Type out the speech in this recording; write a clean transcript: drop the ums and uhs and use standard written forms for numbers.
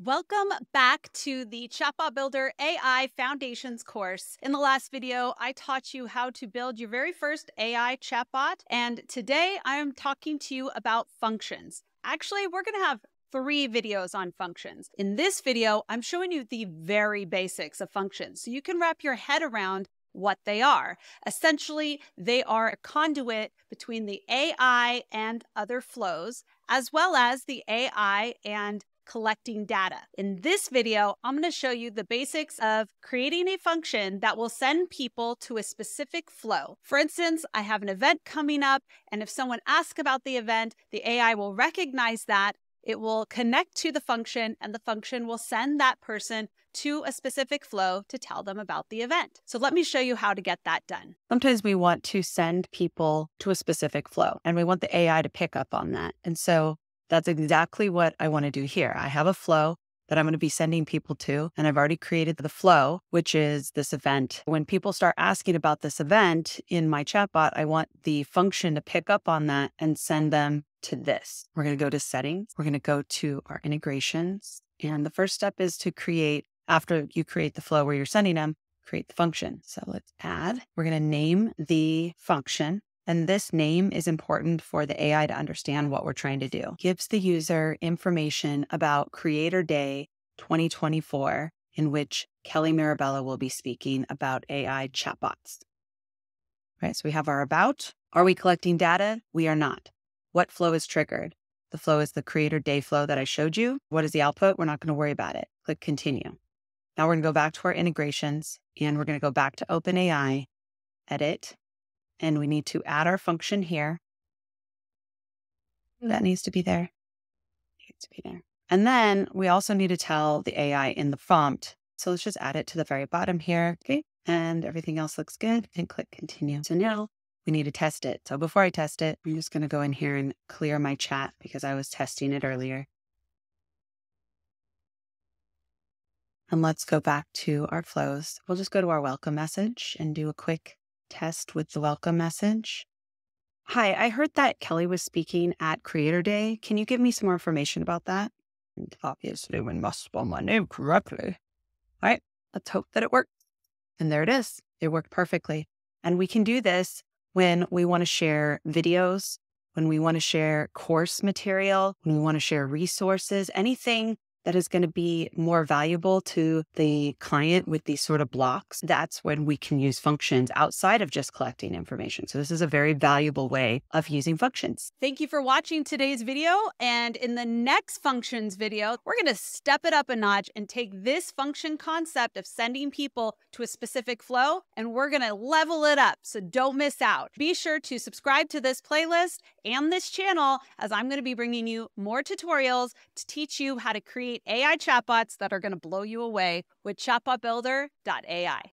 Welcome back to the Chatbot Builder AI Foundations course. In the last video, I taught you how to build your very first AI chatbot. And today I'm talking to you about functions. Actually, we're going to have three videos on functions. In this video, I'm showing you the very basics of functions, so you can wrap your head around what they are. Essentially, they are a conduit between the AI and other flows, as well as the AI and collecting data. In this video, I'm going to show you the basics of creating a function that will send people to a specific flow. For instance, I have an event coming up, and if someone asks about the event, the AI will recognize that. It will connect to the function, and the function will send that person to a specific flow to tell them about the event. So let me show you how to get that done. Sometimes we want to send people to a specific flow, and we want the AI to pick up on that. And so that's exactly what I want to do here. I have a flow that I'm going to be sending people to, and I've already created the flow, which is this event. When people start asking about this event in my chatbot, I want the function to pick up on that and send them to this. We're going to go to settings. We're going to go to our integrations. And the first step is to create, after you create the flow where you're sending them, create the function. So let's add, we're going to name the function. And this name is important for the AI to understand what we're trying to do. Gives the user information about Creator Day 2024, in which Kelly Mirabella will be speaking about AI chatbots. All right, so we have our about. Are we collecting data? We are not. What flow is triggered? The flow is the Creator Day flow that I showed you. What is the output? We're not going to worry about it. Click continue. Now we're going to go back to our integrations, and we're going to go back to OpenAI, edit. And we need to add our function here. That needs to be there. Needs to be there. And then we also need to tell the AI in the prompt. So let's just add it to the very bottom here. Okay. And everything else looks good. And click continue. So now we need to test it. So before I test it, I'm just going to go in here and clear my chat because I was testing it earlier. And let's go back to our flows. We'll just go to our welcome message and do a quick test with the welcome message. Hi, I heard that Kelly was speaking at Creator Day. Can you give me some more information about that? And obviously, we must spell my name correctly. All right, let's hope that it worked. And there it is. It worked perfectly. And we can do this when we want to share videos, when we want to share course material, when we want to share resources, anything that is going to be more valuable to the client with these sort of blocks. That's when we can use functions outside of just collecting information. So this is a very valuable way of using functions. Thank you for watching today's video. And in the next functions video, we're going to step it up a notch and take this function concept of sending people to a specific flow, and we're going to level it up. So don't miss out. Be sure to subscribe to this playlist and this channel, as I'm going to be bringing you more tutorials to teach you how to create AI chatbots that are going to blow you away with chatbotbuilder.ai.